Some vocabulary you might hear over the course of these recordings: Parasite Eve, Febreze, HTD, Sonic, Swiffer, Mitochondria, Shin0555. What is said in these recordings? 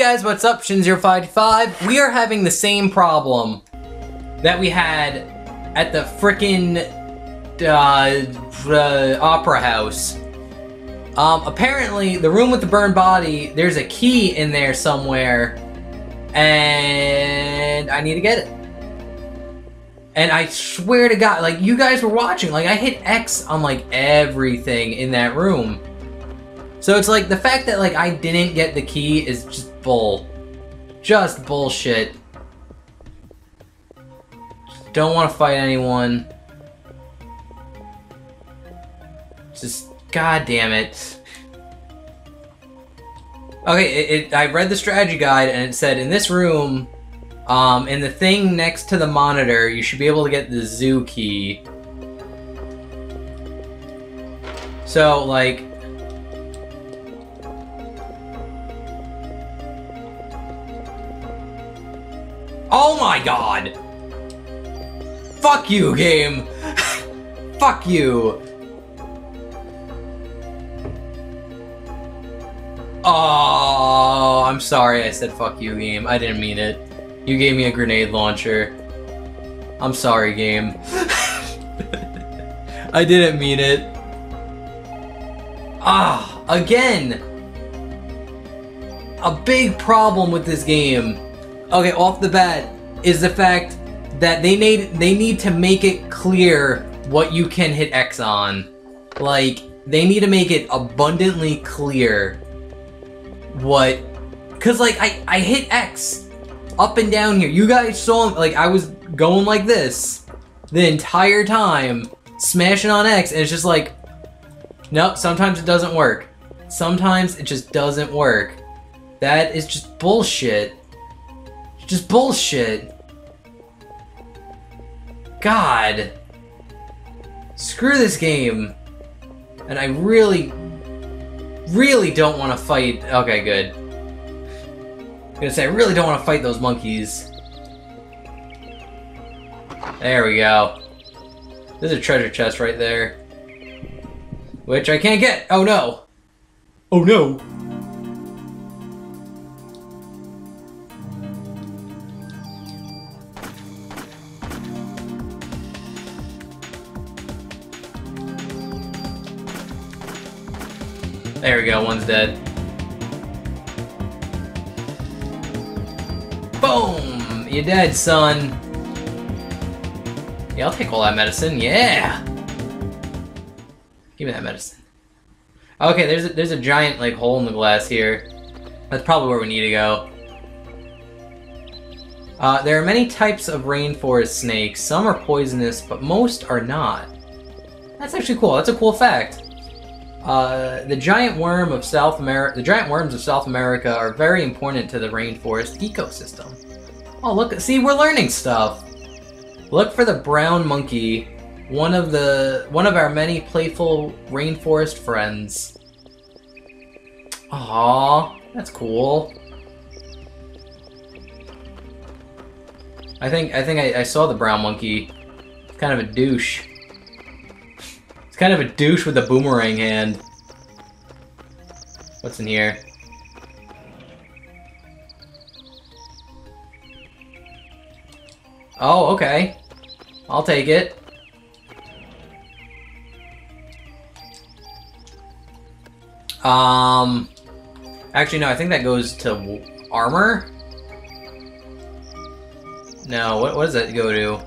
guys, what's up? Shin0555. We are having the same problem that we had at the frickin' opera house. Apparently, the room with the burned body, there's a key in there somewhere, and I need to get it. And I swear to God, like, you guys were watching, like, I hit X on, like, everything in that room. So it's like, the fact that, like, I didn't get the key is just bull. Just bullshit. Just don't want to fight anyone. Just, God damn it. Okay, I read the strategy guide, and it said, in this room, in the thing next to the monitor, you should be able to get the zoo key. So, like... oh my God! Fuck you, game! Fuck you! Oh, I'm sorry I said fuck you, game. I didn't mean it. You gave me a grenade launcher. I'm sorry, game. I didn't mean it. Ah, again! A big problem with this game. Okay, off the bat is the fact that they need to make it clear what you can hit X on. Like, they need to make it abundantly clear what... cause like, I hit X up and down here. You guys saw, like, I was going like this the entire time, smashing on X, and it's just like, nope, sometimes it doesn't work. Sometimes it just doesn't work. That is just bullshit. Just bullshit. God. Screw this game. And I really, really don't want to fight. Okay, good. I'm gonna say I really don't want to fight those monkeys. There we go. There's a treasure chest right there. Which I can't get. Oh no. Oh no. There we go, one's dead. Boom! You're dead, son. Yeah, I'll take all that medicine, yeah! Give me that medicine. Okay, there's a giant, like, hole in the glass here. That's probably where we need to go. There are many types of rainforest snakes. Some are poisonous, but most are not. That's actually cool, that's a cool fact. The giant worms of South America are very important to the rainforest ecosystem. Oh, look, see, we're learning stuff. Look for the brown monkey, one of our many playful rainforest friends. Aww, that's cool. I think I saw the brown monkey. It's kind of a douche. Kind of a douche with a boomerang hand. What's in here? Oh, okay. I'll take it. Actually, no, I think that goes to armor? No, what does that go to?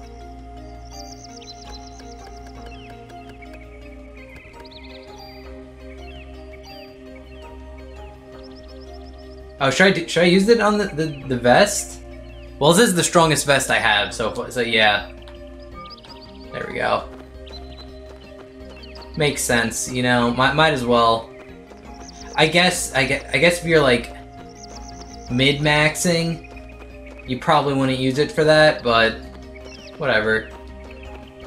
Oh, should I use it on the vest? Well, this is the strongest vest I have, so yeah. There we go. Makes sense, you know. Might as well. I guess if you're like mid-maxing, you probably wouldn't use it for that, but whatever,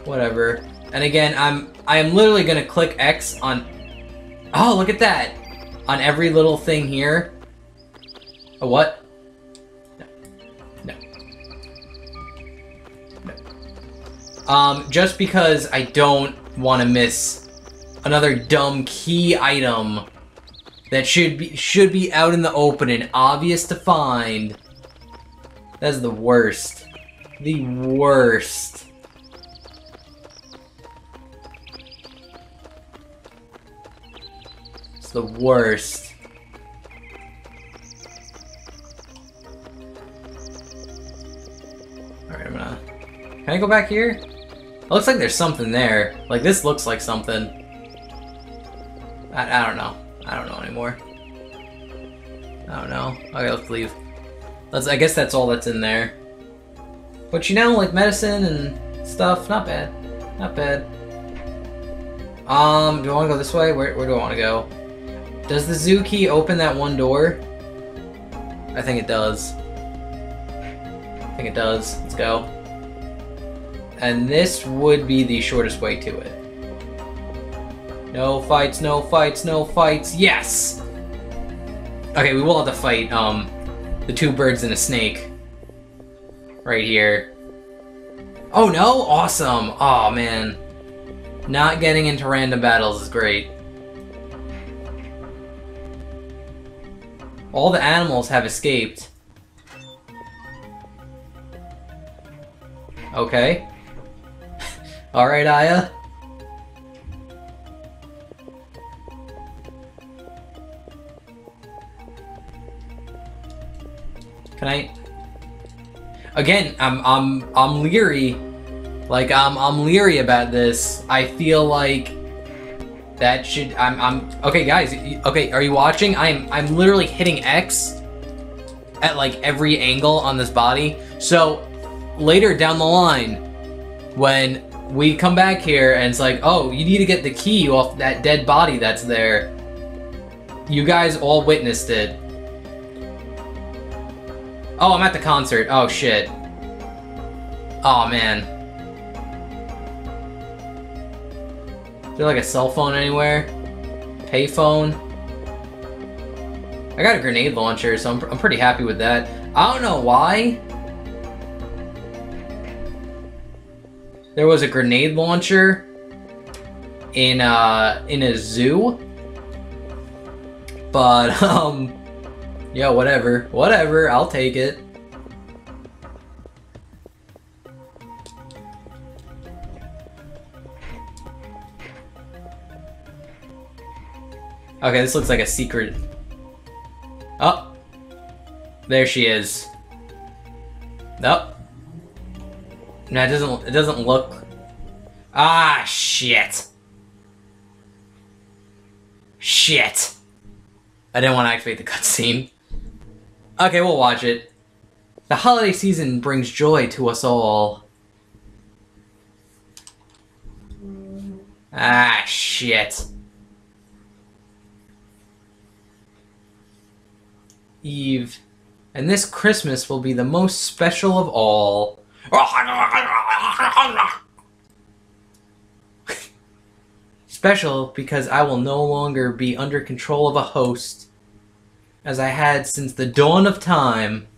whatever. And again, I am literally gonna click X on. Oh, look at that! On every little thing here. A what? No. No. No. Just because I don't want to miss another dumb key item that should be out in the open and obvious to find. That's the worst. The worst. It's the worst. Alright, I'm gonna... Can I go back here? It looks like there's something there. Like, this looks like something. I don't know. I don't know anymore. I don't know. Okay, let's leave. I guess that's all that's in there. But you know, like medicine and stuff, not bad. Not bad. Do I want to go this way? Where do I want to go? Does the zoo key open that one door? I think it does. I think it does. Let's go. And this would be the shortest way to it. No fights, no fights, no fights. Yes! Okay, we will have to fight, the two birds and a snake. Right here. Oh no? Awesome! Aw, man. Not getting into random battles is great. All the animals have escaped. Okay. Alright, Aya. Can I? Again, I'm leery. Like I'm leery about this. I feel like that should. I'm okay, guys. Okay, are you watching? I'm literally hitting X at like every angle on this body. So later down the line, when we come back here and it's like, oh, you need to get the key off that dead body that's there. You guys all witnessed it. Oh, I'm at the concert. Oh, shit. Oh, man. Is there, like, a cell phone anywhere? Payphone? I got a grenade launcher, so I'm pretty happy with that. I don't know why. There was a grenade launcher in a zoo. But, yeah, whatever. Whatever, I'll take it. Okay, this looks like a secret. Oh! There she is. Nope. No, it doesn't look... Ah, shit! Shit! I didn't want to activate the cutscene. Okay, we'll watch it. The holiday season brings joy to us all. Ah, shit. Eve. And this Christmas will be the most special of all. Special because I will no longer be under control of a host. As I had since the dawn of time,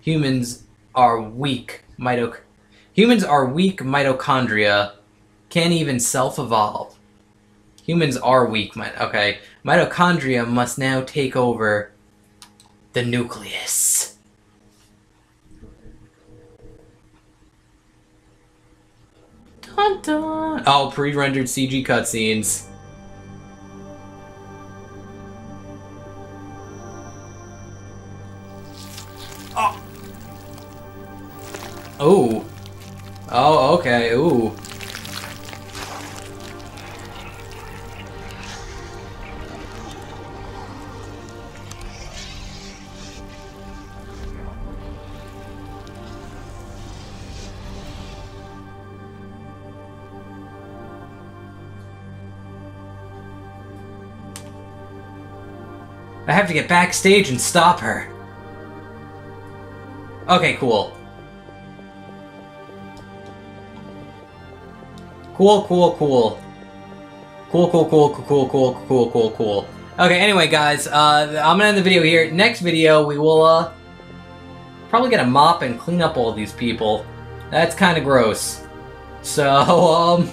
humans are weak. Humans are weak mitochondria. Can't even self-evolve. Humans are weak. Okay. Mitochondria must now take over the nucleus. Dun dun. Oh, pre-rendered CG cutscenes. Oh. Oh, okay. Ooh. I have to get backstage and stop her. Okay, cool. Cool. Cool. Okay, anyway, guys, I'm gonna end the video here. Next video, we will, probably get a mop and clean up all these people. That's kind of gross. So,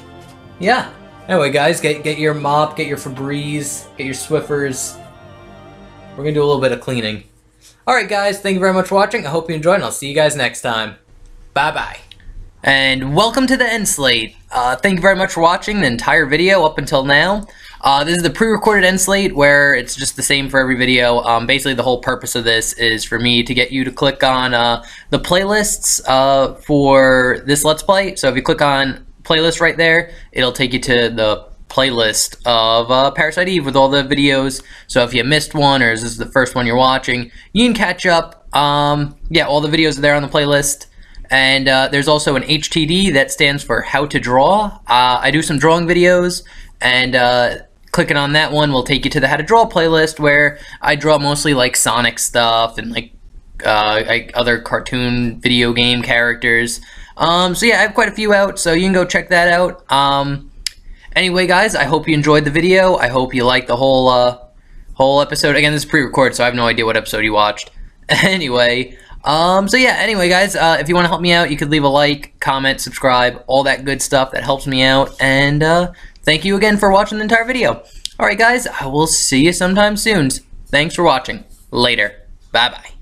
yeah. Anyway, guys, get your mop, get your Febreze, get your Swiffers. We're going to do a little bit of cleaning. Alright guys, thank you very much for watching. I hope you enjoyed, and I'll see you guys next time. Bye-bye. And welcome to the end slate. Thank you very much for watching the entire video up until now. This is the pre-recorded end slate where it's just the same for every video. Basically, the whole purpose of this is for me to get you to click on the playlists for this Let's Play. So if you click on playlist right there, it'll take you to the playlist of Parasite Eve with all the videos. So if you missed one, or this is the first one you're watching, you can catch up. Yeah, all the videos are there on the playlist. And there's also an HTD that stands for How to Draw. I do some drawing videos, and clicking on that one will take you to the How to Draw playlist, where I draw mostly like Sonic stuff and like other cartoon video game characters. So yeah, I have quite a few out, so you can go check that out. Anyway guys, I hope you enjoyed the video. I hope you liked the whole episode. Again, this is pre-recorded, so I have no idea what episode you watched. Anyway. So yeah, anyway guys, if you want to help me out, you could leave a like, comment, subscribe, all that good stuff that helps me out, and thank you again for watching the entire video. Alright guys, I will see you sometime soon. Thanks for watching. Later. Bye-bye.